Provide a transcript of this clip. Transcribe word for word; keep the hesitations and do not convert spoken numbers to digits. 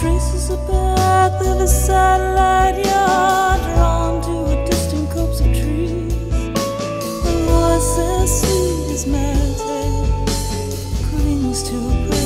Traces of path of a satellite yard drawn to a distant copse of trees. The voice as sweet as melody clings to a breath.